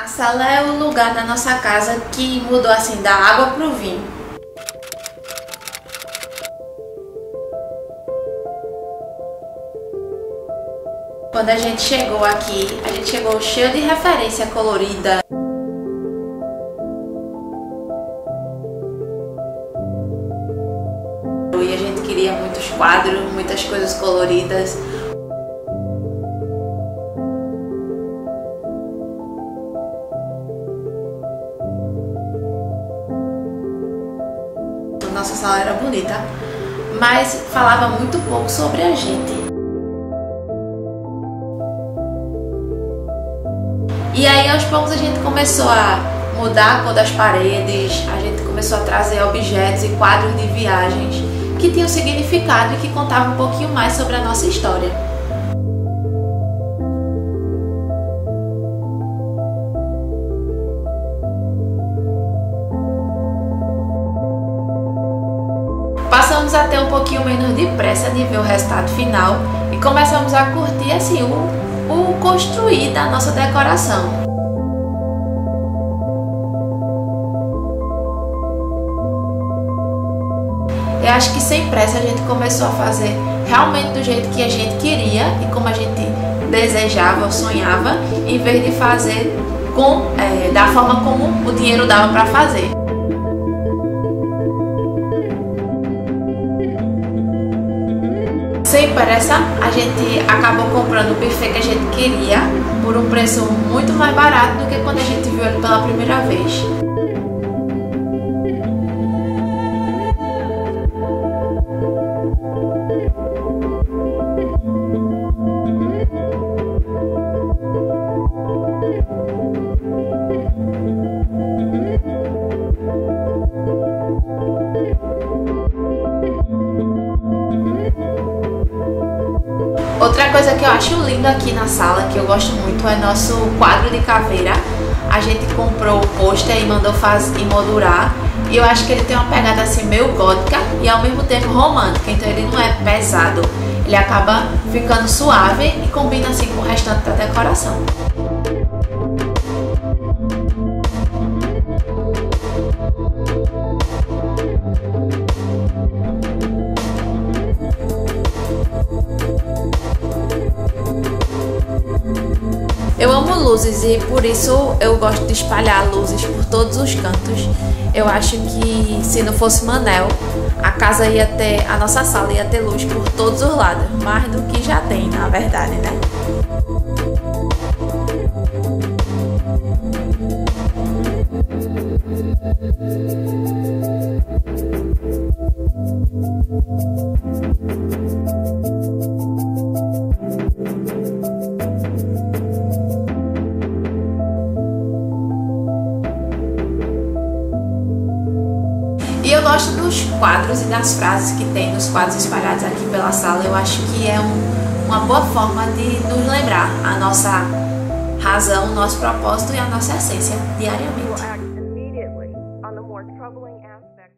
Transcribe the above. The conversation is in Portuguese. A sala é o lugar na nossa casa que mudou assim da água pro vinho. Quando a gente chegou aqui, a gente chegou cheio de referência colorida. E a gente queria muitos quadros, muitas coisas coloridas. Nossa sala era bonita, mas falava muito pouco sobre a gente. E aí aos poucos a gente começou a mudar a cor das paredes, a gente começou a trazer objetos e quadros de viagens que tinham significado e que contavam um pouquinho mais sobre a nossa história. Passamos a ter um pouquinho menos de pressa de ver o resultado final e começamos a curtir assim, o construir da nossa decoração. Eu acho que sem pressa a gente começou a fazer realmente do jeito que a gente queria e como a gente desejava ou sonhava, em vez de fazer da forma como o dinheiro dava para fazer. Sem pressa, a gente acabou comprando o buffet que a gente queria por um preço muito mais barato do que quando a gente viu ele pela primeira vez. Outra coisa que eu acho linda aqui na sala, que eu gosto muito, é nosso quadro de caveira. A gente comprou o pôster e mandou emoldurar. E eu acho que ele tem uma pegada assim meio gótica e ao mesmo tempo romântica, então ele não é pesado. Ele acaba ficando suave e combina assim com o restante da decoração. Eu amo luzes e por isso eu gosto de espalhar luzes por todos os cantos. Eu acho que se não fosse Manel, a nossa sala ia ter luz por todos os lados, mais do que já tem, na verdade, né? E eu gosto dos quadros e das frases que tem nos quadros espalhados aqui pela sala. Eu acho que é uma boa forma de nos lembrar a nossa razão, o nosso propósito e a nossa essência diariamente.